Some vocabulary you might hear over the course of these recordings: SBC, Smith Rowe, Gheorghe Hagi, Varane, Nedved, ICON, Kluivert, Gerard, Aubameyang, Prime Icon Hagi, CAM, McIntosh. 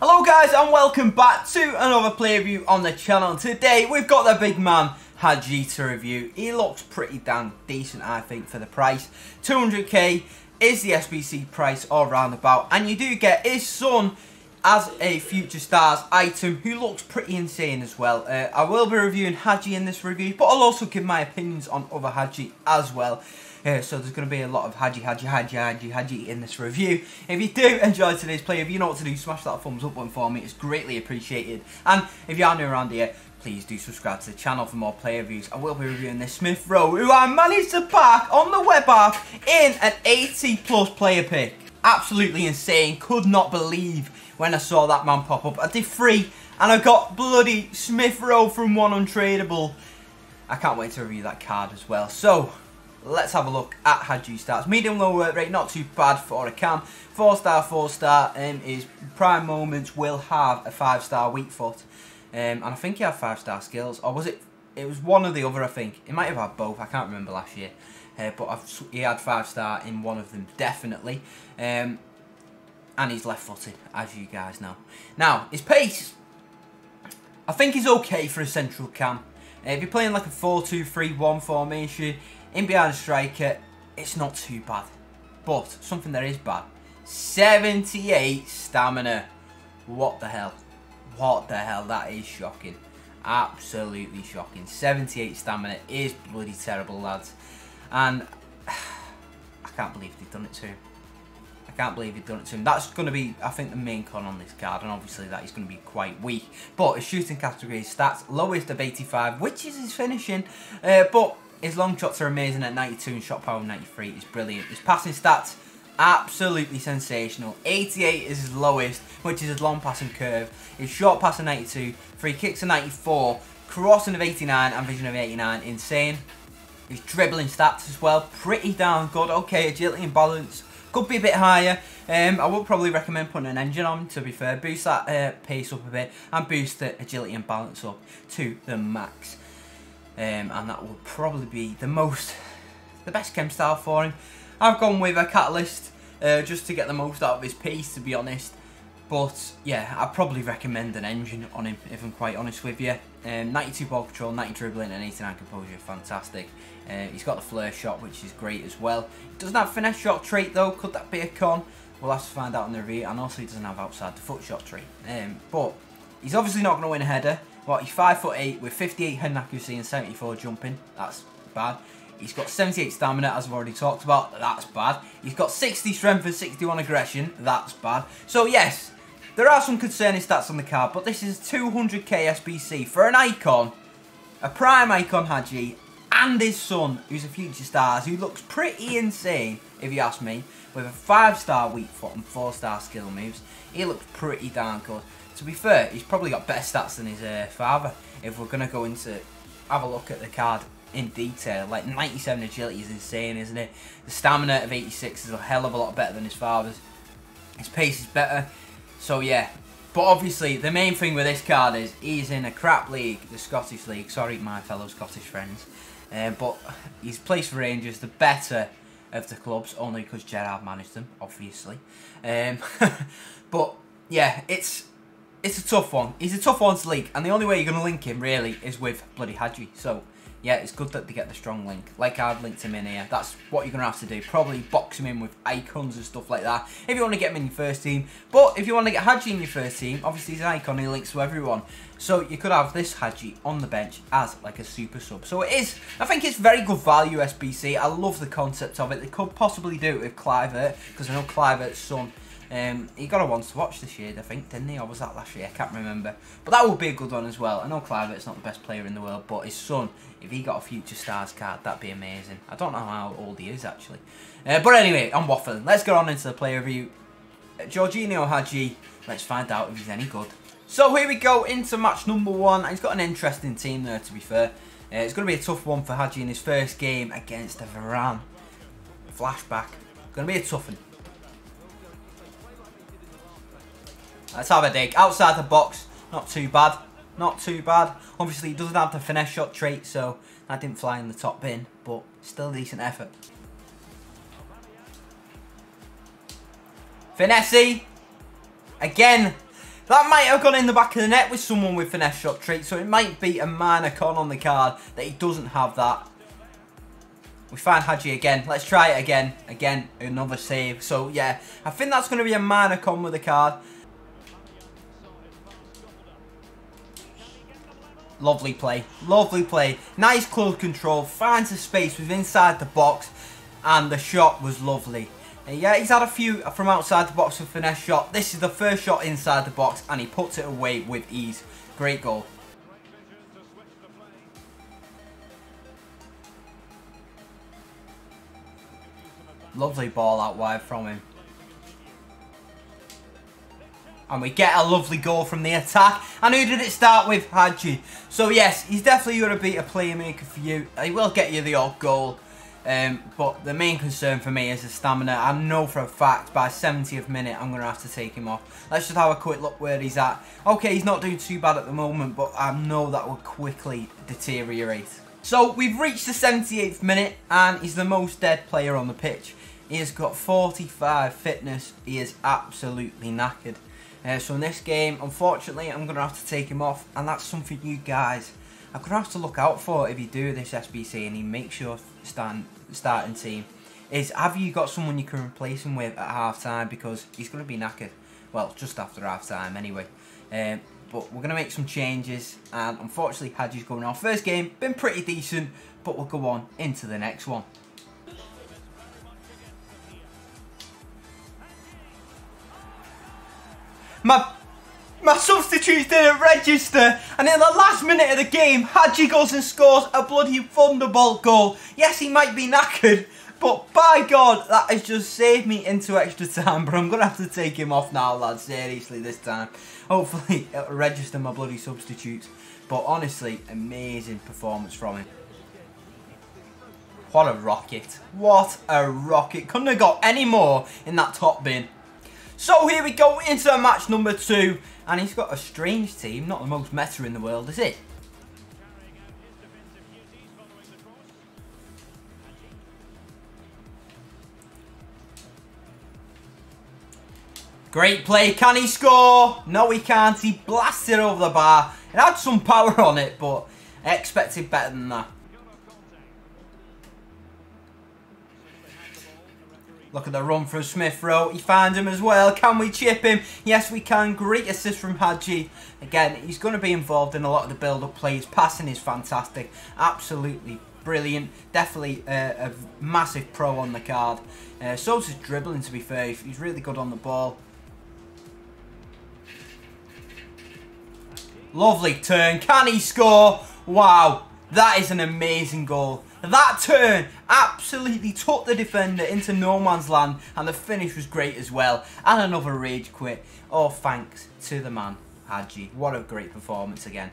Hello guys and welcome back to another play review on the channel. Today we've got the big man Hagi to review. He looks pretty damn decent I think for the price. 200k is the SBC price or roundabout, and you do get his son as a future stars item who looks pretty insane as well. I will be reviewing Hagi in this review, but I'll also give my opinions on other Hagi as well. So there's going to be a lot of Hagi in this review. If you do enjoy today's play, if you know what to do, smash that thumbs up button for me. It's greatly appreciated. And if you are new around here, please do subscribe to the channel for more play reviews. I will be reviewing this Smith Rowe, who I managed to park on the web app in an 80+ player pick. Absolutely insane. Could not believe when I saw that man pop up. I did free and I got bloody Smith Rowe from one untradeable. I can't wait to review that card as well. So let's have a look at Hagi stats. Medium low work rate, not too bad for a cam. 4-star, 4-star. His prime moments will have a 5-star weak foot. And I think he had 5-star skills. Or was it? It was one or the other, I think. He might have had both. I can't remember last year. He had 5-star in one of them, definitely. And he's left-footed, as you guys know. Now, his pace. I think he's okay for a central cam. If you're playing like a 4-2-3-1 formation, in behind a striker, it's not too bad. But something that is bad. 78 stamina. What the hell? What the hell? That is shocking. Absolutely shocking. 78 stamina is bloody terrible, lads. And I can't believe they've done it to him. I can't believe they've done it to him. That's going to be, I think, the main con on this card. And obviously that is going to be quite weak. But his shooting category, his stats, lowest of 85, which is his finishing. But his long shots are amazing at 92 and shot power 93 is brilliant. His passing stats, absolutely sensational. 88 is his lowest, which is his long passing curve. His short pass of 92, free kicks of 94, crossing of 89 and vision of 89, insane. His dribbling stats as well, pretty darn good. Okay, agility and balance could be a bit higher. I would probably recommend putting an engine on, to be fair. Boost that pace up a bit and boost the agility and balance up to the max. And that will probably be the best chem style for him. I've gone with a catalyst just to get the most out of his pace, to be honest. But yeah, I'd probably recommend an engine on him, if I'm quite honest with you. 92 ball control, 90 dribbling and 89 composure, fantastic. He's got the flare shot, which is great as well. Doesn't have finesse shot trait though, could that be a con? We'll have to find out in the review. And also he doesn't have outside the foot shot trait. But he's obviously not going to win a header. Well, he's 5'8" with 58 head accuracy and 74 jumping. That's bad. He's got 78 stamina, as I've already talked about. That's bad. He's got 60 strength and 61 aggression. That's bad. So, yes, there are some concerning stats on the card, but this is 200k SBC for an icon, a prime icon Hagi, and his son, who's a future stars, who looks pretty insane, if you ask me, with a 5-star weak foot and 4-star skill moves. He looks pretty darn good. To be fair, he's probably got better stats than his father, if we're going to go into, have a look at the card in detail. Like, 97 agility is insane, isn't it? The stamina of 86 is a hell of a lot better than his father's. His pace is better. So, yeah. But, obviously, the main thing with this card is he's in a crap league, the Scottish League. Sorry, my fellow Scottish friends. But he's played for Rangers, the better of the clubs, only because Gerard managed them, obviously. But, yeah, it's a tough one. He's a tough one to link, and the only way you're going to link him, really, is with bloody Hagi. So, yeah, it's good that they get the strong link. Like, I've linked him in here. That's what you're going to have to do. Probably box him in with icons and stuff like that, if you want to get him in your first team. But if you want to get Hagi in your first team, obviously he's an icon, he links to everyone. So, you could have this Hagi on the bench as, like, a super sub. So, it is, I think it's very good value, SBC. I love the concept of it. They could possibly do it with Kluivert, because I know Kluivert's son, he got a once to watch this year, I think, didn't he? Or was that last year? I can't remember. But that would be a good one as well. I know Kluivert's not the best player in the world, but his son, if he got a future stars card, that'd be amazing. I don't know how old he is, actually. But anyway, I'm waffling. Let's go on into the player review. Gheorghe Hagi, let's find out if he's any good. So here we go into match number one. He's got an interesting team there, to be fair. It's going to be a tough one for Hagi in his first game against the Varane. Flashback. Going to be a tough one. Let's have a dig. Outside the box, not too bad. Not too bad. Obviously, he doesn't have the finesse shot trait, so that didn't fly in the top bin, but still decent effort. Finesse! Again! That might have gone in the back of the net with someone with finesse shot trick, so it might be a minor con on the card that he doesn't have that. We find Hagi again. Let's try it again. Again, another save. So, yeah, I think that's going to be a minor con with the card. Lovely play. Lovely play. Nice close control. Finds the space within inside the box. And the shot was lovely. And yeah, he's had a few from outside the box with finesse shot. This is the first shot inside the box. And he puts it away with ease. Great goal. Lovely ball out wide from him. And we get a lovely goal from the attack. And who did it start with? Hagi. So yes, he's definitely going to be a playmaker for you. He will get you the odd goal. But the main concern for me is the stamina. I know for a fact by 70th minute I'm going to have to take him off. Let's just have a quick look where he's at. Okay, he's not doing too bad at the moment. But I know that will quickly deteriorate. So we've reached the 78th minute. And he's the most dead player on the pitch. He has got 45 fitness. He is absolutely knackered. So in this game, unfortunately, I'm going to have to take him off. And that's something you guys are going to have to look out for if you do this SBC and he makes your starting team. Is have you got someone you can replace him with at half-time? Because he's going to be knackered. Well, just after half-time anyway. But we're going to make some changes. And unfortunately, Hagi's going off. First game, been pretty decent. But we'll go on into the next one. My substitutes didn't register, and in the last minute of the game, Hagi goes and scores a bloody thunderbolt goal. Yes, he might be knackered, but by God, that has just saved me into extra time, but I'm going to have to take him off now, lads, seriously this time. Hopefully, it'll register my bloody substitutes, but honestly, amazing performance from him. What a rocket. What a rocket. Couldn't have got any more in that top bin. So here we go into match number 2. And he's got a strange team. Not the most meta in the world, is it? Great play. Can he score? No, he can't. He blasted over the bar. It had some power on it, but I expected better than that. Look at the run from Smith Rowe. He finds him as well. Can we chip him? Yes, we can. Great assist from Hagi. Again, he's going to be involved in a lot of the build-up plays. Passing is fantastic. Absolutely brilliant. Definitely a massive pro on the card. So is his dribbling, to be fair. He's really good on the ball. Lovely turn. Can he score? Wow. That is an amazing goal. That turn absolutely took the defender into no man's land, and the finish was great as well. And another rage quit. Oh, thanks to the man, Hagi. What a great performance again.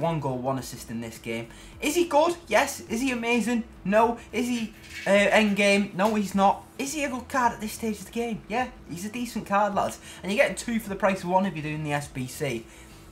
One goal, one assist in this game. Is he good? Yes. Is he amazing? No. Is he end game? No, he's not. Is he a good card at this stage of the game? Yeah, he's a decent card, lads. And you're getting 2 for the price of 1 if you're doing the SBC.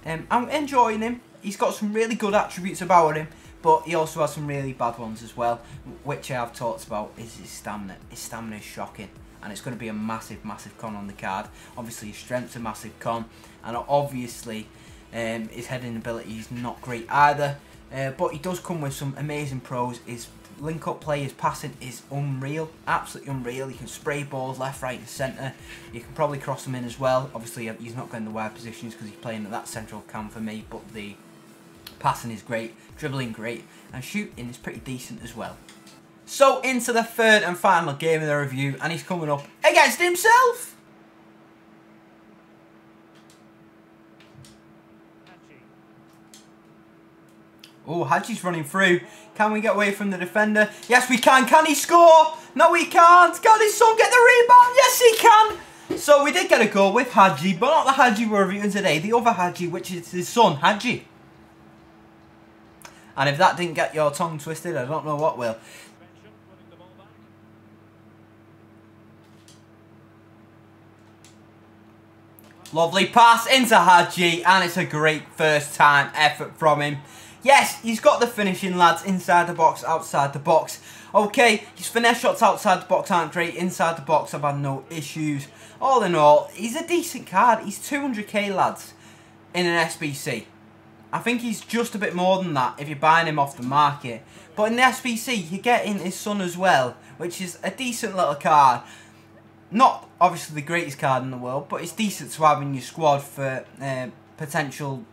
I'm enjoying him. He's got some really good attributes about him. But he also has some really bad ones as well, which I have talked about, is his stamina. His stamina is shocking, and it's going to be a massive, massive con on the card. Obviously, his strength's a massive con, and obviously, his heading ability is not great either. But he does come with some amazing pros. His link-up play, his passing is unreal, absolutely unreal. You can spray balls left, right, and centre. You can probably cross them in as well. Obviously, he's not going to wide positions because he's playing at that central cam for me, but the passing is great, dribbling great, and shooting is pretty decent as well. So into the third and final game of the review, and he's coming up against himself. Oh, Hagi's running through. Can we get away from the defender? Yes, we can. Can he score? No, he can't. Can his son get the rebound? Yes, he can. So we did get a goal with Hagi, but not the Hagi we're reviewing today. The other Hagi, which is his son, Hagi. And if that didn't get your tongue twisted, I don't know what will. Lovely pass into Hagi, and it's a great first-time effort from him. Yes, he's got the finishing, lads, inside the box, outside the box. Okay, his finesse shots outside the box aren't great. Inside the box, I've had no issues. All in all, he's a decent card. He's 200k, lads. in an SBC. I think he's just a bit more than that if you're buying him off the market. But in the SBC, you're getting his son as well, which is a decent little card. Not, obviously, the greatest card in the world, but it's decent to have in your squad for potential,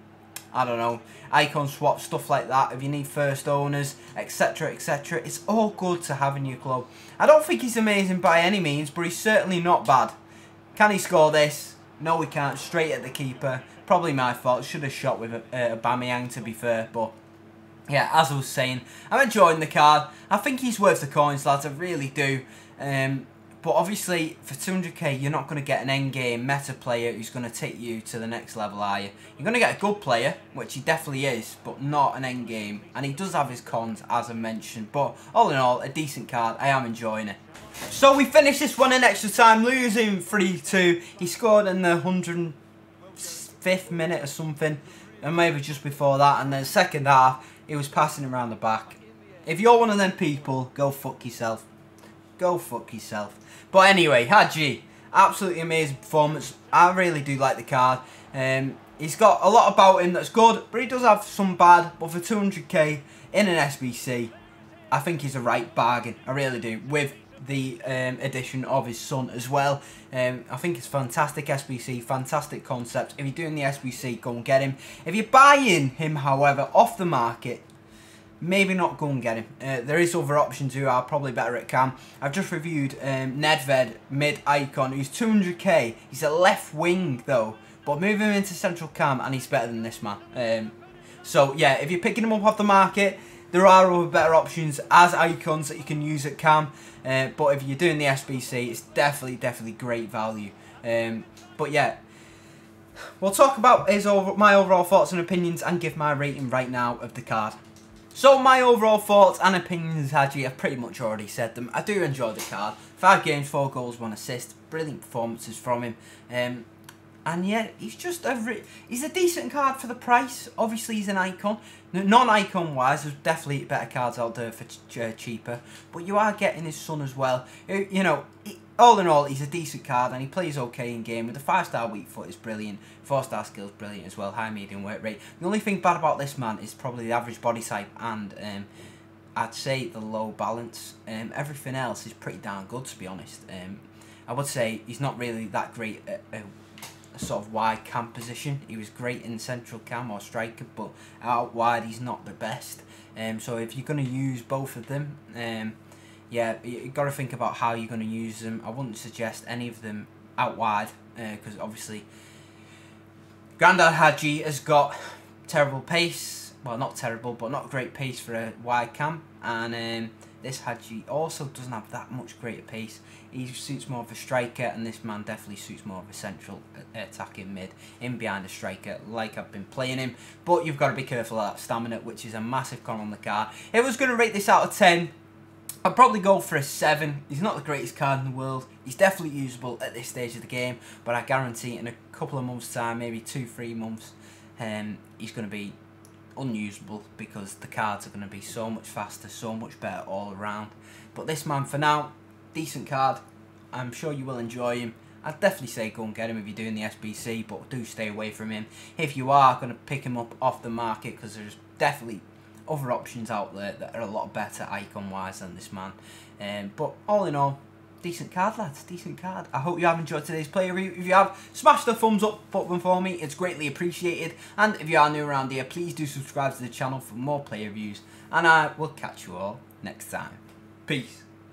I don't know, icon swaps, stuff like that, if you need first owners, etc, etc. It's all good to have in your club. I don't think he's amazing by any means, but he's certainly not bad. Can he score this? No, he can't. Straight at the keeper. Probably my fault. Should have shot with Aubameyang, to be fair. But, yeah, as I was saying, I'm enjoying the card. I think he's worth the coins, lads. I really do. But, obviously, for 200k, you're not going to get an endgame meta player who's going to take you to the next level, are you? You're going to get a good player, which he definitely is, but not an endgame. And he does have his cons, as I mentioned. But, all in all, a decent card. I am enjoying it. So, we finished this one in extra time, losing 3-2. He scored in the 105th minute or something, and maybe just before that, and then second half he was passing around the back. If you're one of them people, go fuck yourself. Go fuck yourself. But anyway, Hagi, absolutely amazing performance. I really do like the card. He's got a lot about him that's good, but he does have some bad. But for 200k in an SBC, I think he's a right bargain. I really do, with the addition of his son as well. I think it's fantastic SBC, fantastic concept. If you're doing the SBC, go and get him. If you're buying him, however, off the market, maybe not go and get him. There is other options who are probably better at CAM. I've just reviewed Nedved, mid-icon, who's 200k. He's a left wing, though, but move him into central CAM, and he's better than this man. So, yeah, if you're picking him up off the market, there are other better options as icons that you can use at CAM, but if you're doing the SBC, it's definitely great value. But yeah, we'll talk about my overall thoughts and opinions and give my rating right now of the card. So my overall thoughts and opinions, Hagi, I've pretty much already said them. I do enjoy the card. 5 games, 4 goals, 1 assist. Brilliant performances from him. And yeah, he's just he's a decent card for the price. Obviously, he's an icon. Non-icon wise, there's definitely better cards out there for cheaper. But you are getting his son as well. You know, all in all, he's a decent card and he plays okay in game. With the 5-star weak foot is brilliant. 4-star skills brilliant as well. High medium work rate. The only thing bad about this man is probably the average body type and I'd say the low balance. Everything else is pretty darn good, to be honest. I would say he's not really that great at sort of wide CAM position. He was great in central CAM or striker, but out wide he's not the best. So if you're going to use both of them, yeah, you've got to think about how you're going to use them. I wouldn't suggest any of them out wide, because obviously Grandad Hagi has got terrible pace. Well, not terrible, but not great pace for a wide CAM. And this Hagi also doesn't have that much greater pace. He suits more of a striker, and this man definitely suits more of a central attacking mid, in behind a striker, like I've been playing him. But you've got to be careful of that stamina, which is a massive con on the card. If I was going to rate this out of 10, I'd probably go for a 7. He's not the greatest card in the world. He's definitely usable at this stage of the game, but I guarantee in a couple of months' time, maybe 2-3 months, he's going to be unusable, because the cards are going to be so much faster, so much better all around. But this man, for now, decent card. I'm sure you will enjoy him. I'd definitely say go and get him if you're doing the SBC, but do stay away from him if you are going to pick him up off the market, because there's definitely other options out there that are a lot better icon wise than this man. But all in all, decent card, lads, decent card. I hope you have enjoyed today's play review. If you have, smash the thumbs up button for me. It's greatly appreciated. And if you are new around here, please do subscribe to the channel for more play reviews. And I will catch you all next time. Peace.